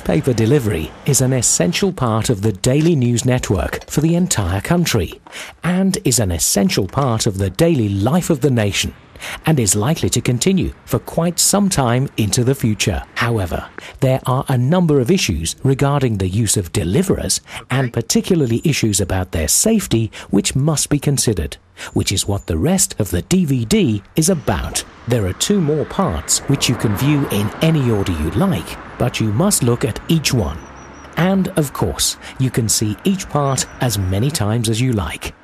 newspaper delivery is an essential part of the daily news network for the entire country, and is an essential part of the daily life of the nation, and is likely to continue for quite some time into the future. However, there are a number of issues regarding the use of deliverers, and particularly issues about their safety, which must be considered, which is what the rest of the DVD is about. There are two more parts which you can view in any order you like, but you must look at each one. And, of course, you can see each part as many times as you like.